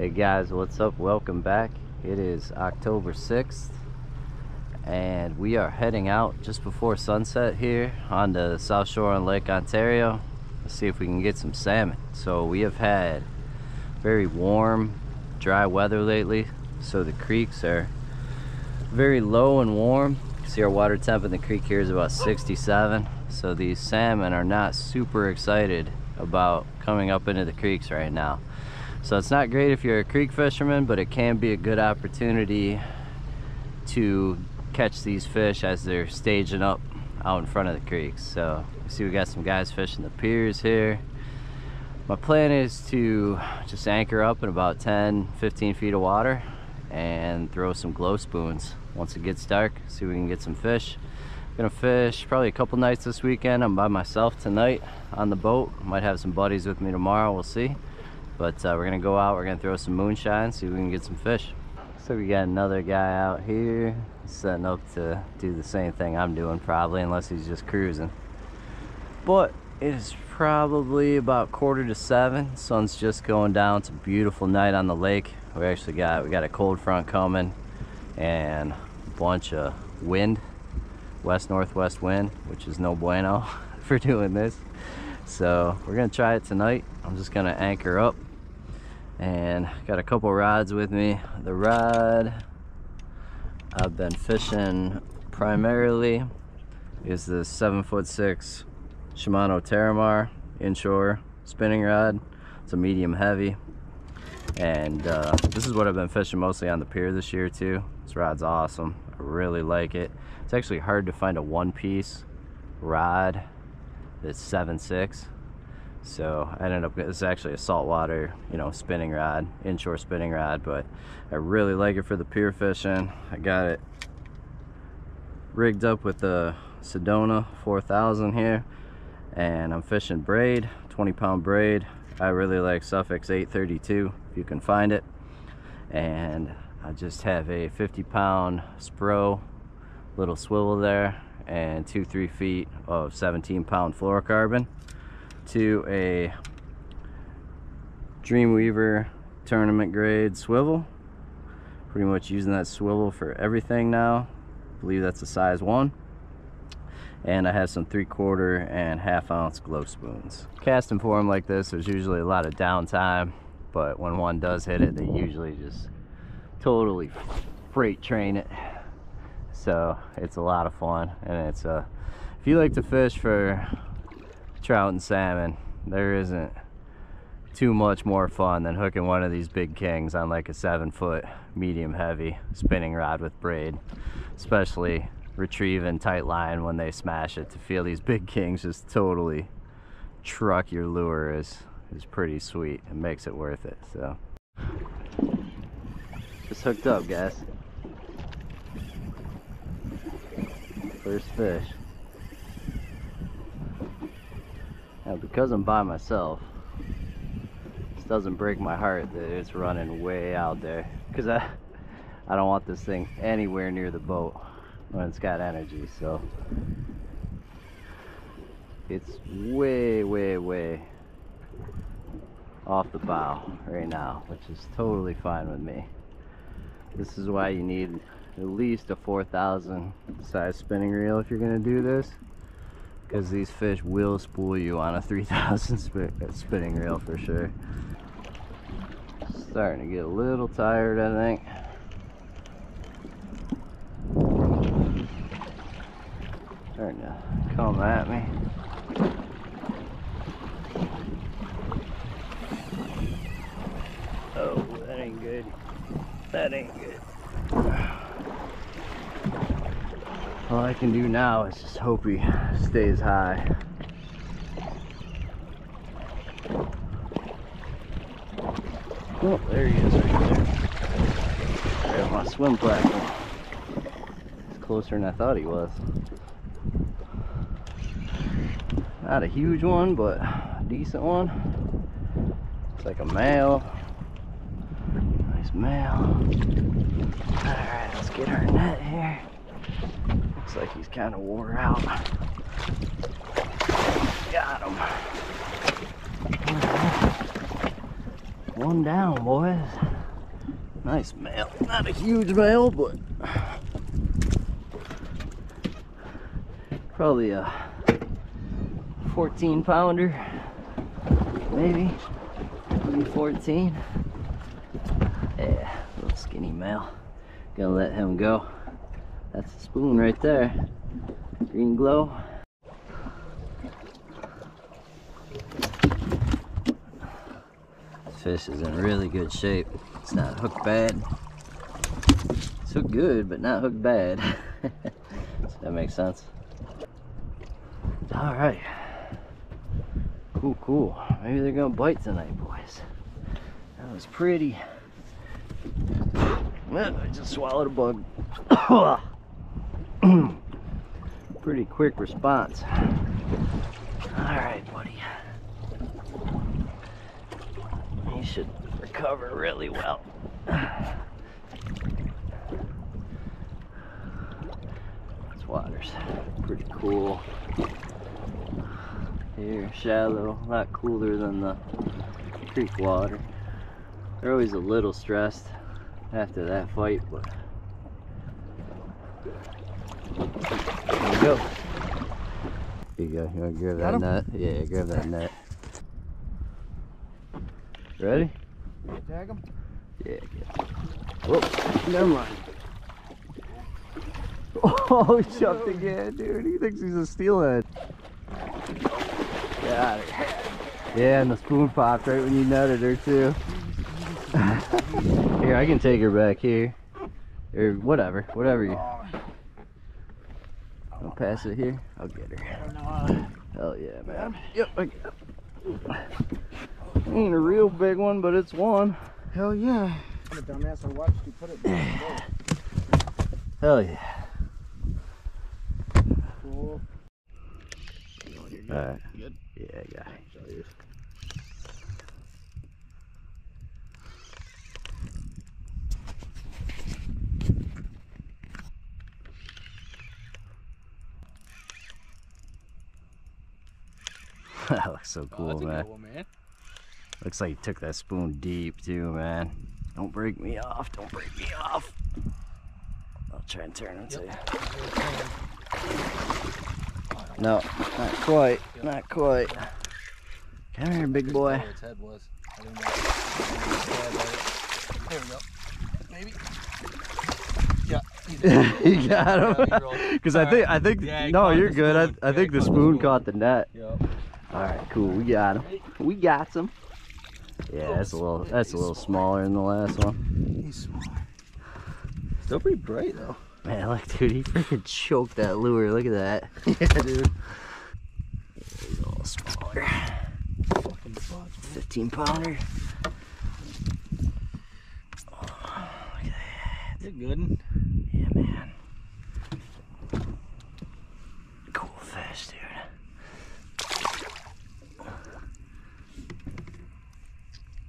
Hey guys, what's up? Welcome back. It is October 6th and we are heading out just before sunset here on the south shore on Lake Ontario. Let's see if we can get some salmon. So we have had very warm, dry weather lately, so the creeks are very low and warm. You can see our water temp in the creek here is about 67, so these salmon are not super excited about coming up into the creeks right now. So it's not great if you're a creek fisherman, but it can be a good opportunity to catch these fish as they're staging up out in front of the creeks. So you see we got some guys fishing the piers here. My plan is to just anchor up in about 10-15 feet of water and throw some glow spoons once it gets dark, see if we can get some fish. I'm gonna fish probably a couple nights this weekend. I'm by myself tonight on the boat. Might have some buddies with me tomorrow, we'll see. But we're gonna go out, we're gonna throw some moonshine, see if we can get some fish. So we got another guy out here, setting up to do the same thing I'm doing probably, unless he's just cruising. But it is probably about 7:15, sun's just going down. It's a beautiful night on the lake. We actually got, we got a cold front coming and a bunch of wind, west-northwest wind, which is no bueno for doing this. So we're gonna try it tonight. I'm just gonna anchor up. And got a couple rods with me. The rod I've been fishing primarily is the 7'6" Shimano Terramar inshore spinning rod. It's a medium heavy, and this is what I've been fishing mostly on the pier this year too. This rod's awesome. I really like it. It's actually hard to find a one-piece rod that's 7'6". So I ended up, this is actually a saltwater, you know, spinning rod, inshore spinning rod, but I really like it for the pier fishing. I got it rigged up with the Sedona 4000 here, and I'm fishing braid, 20-pound braid. I really like Sufix 832 if you can find it, and I just have a 50-pound Spro little swivel there and 2-3 feet of 17-pound fluorocarbon to a Dreamweaver tournament grade swivel. Pretty much using that swivel for everything now. I believe that's a size 1. And I have some 3/4 and 1/2 ounce glow spoons. Casting for them like this, there's usually a lot of downtime, but when one does hit it, they usually just totally freight train it. So it's a lot of fun, and it's a, if you like to fish for trout and salmon, there isn't too much more fun than hooking one of these big kings on like a 7-foot medium heavy spinning rod with braid, especially retrieving tight line when they smash it. To feel these big kings just totally truck your lure is pretty sweet. It makes it worth it. So just hooked up, guys. First fish. Now, because I'm by myself, this doesn't break my heart that it's running way out there, because I don't want this thing anywhere near the boat when it's got energy. So it's way off the bow right now, which is totally fine with me. This is why you need at least a 4,000 size spinning reel if you're going to do this, because these fish will spool you on a 3,000 spinning reel for sure. Starting to get a little tired, I think. Starting to come at me. Oh, that ain't good. That ain't good. All I can do now is just hope he stays high. Oh, there he is right there. There's my swim platform. He's closer than I thought he was. Not a huge one, but a decent one. It's like a male. Nice male. Alright, let's get our net here. Looks like he's kind of wore out. Got him. One down, boys. Nice male. Not a huge male, but probably a 14 pounder, maybe. Maybe 14. Yeah, little skinny male. Gonna let him go. That's the spoon right there. Green glow. This fish is in really good shape. It's not hooked bad. It's hooked good, but not hooked bad. So that makes sense. All right. Cool, cool. Maybe they're gonna bite tonight, boys. That was pretty. Man, I just swallowed a bug. Pretty quick response. All right, buddy. He should recover really well. This water's pretty cool. Here, shallow, a lot cooler than the creek water. They're always a little stressed after that fight, but there we go. Here you go. You want to grab that net? Yeah, grab that net. Ready? Tag him? Yeah. Whoa, never mind. Oh, he jumped again, dude. He thinks he's a steelhead. Get out of here. Yeah, and the spoon popped right when you nutted her, too. Here, I can take her back here. Or whatever. Whatever you. I'll pass it here. I'll get her. Hell yeah, man. Yep, I get her. Ain't a real big one, but it's one. Hell yeah. Dumbass, I watched you put it down. Hell yeah. Cool. Alright. Yeah, I got it. That looks so cool, man. Looks like you took that spoon deep too, man. Don't break me off, don't break me off. I'll try and turn him to you. No, not quite, not quite. Come here, big boy. There we go. Maybe. You got him? Because I think yeah, no, you're good. I think the spoon caught the net. Yep. All right, cool. We got him. We got some. Yeah, that's a little smaller than the last one. He's smaller. Still pretty bright though. Man, look, dude, he freaking choked that lure. Look at that. Yeah, dude. He's a little smaller. 15 pounder. They're good. Yeah, man. Cool fish, dude.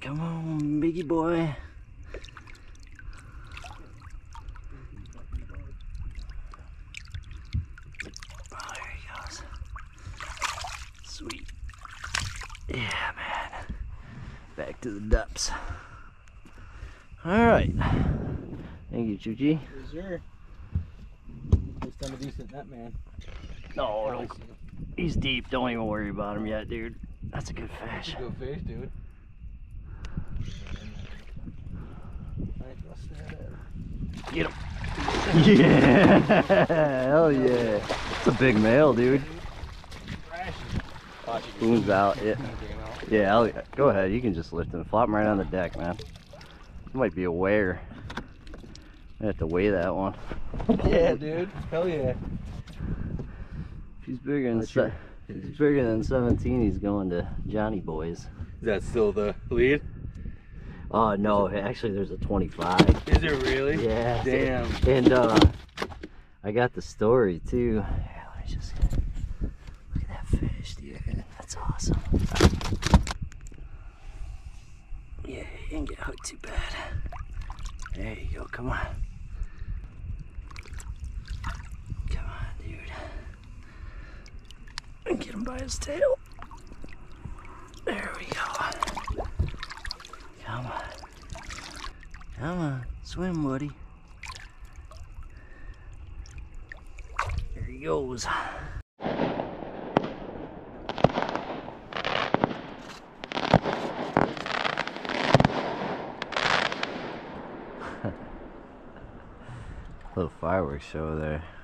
Come on, biggie boy. Oh, there he goes. Sweet. Yeah, man. Back to the depths. All right. Thank you, Chuchi. Yes, sir. Just done a decent net, man. No, don't. He's deep. Don't even worry about him yet, dude. That's a good fish. That's a good fish, dude. Get him. Yeah. Hell yeah. It's a big male, dude. Spoon's out. Yeah. Yeah. Go ahead. You can just lift him. Flop him right on the deck, man. He might be aware. I have to weigh that one. Yeah, dude. Hell yeah. If he's bigger than he's bigger than 17, he's going to Johnny Boys. Is that still the lead? Oh, no. Actually, there's a 25. Is it really? Yeah. Damn. And I got the story, too. Yeah, let me just... Look at that fish, dude. Yeah. That's awesome. Yeah, he didn't get hooked too bad. There you go, come on. Come on, dude. And get him by his tail. There we go. Come Come on, swim, Woody. There he goes. Little fireworks show there.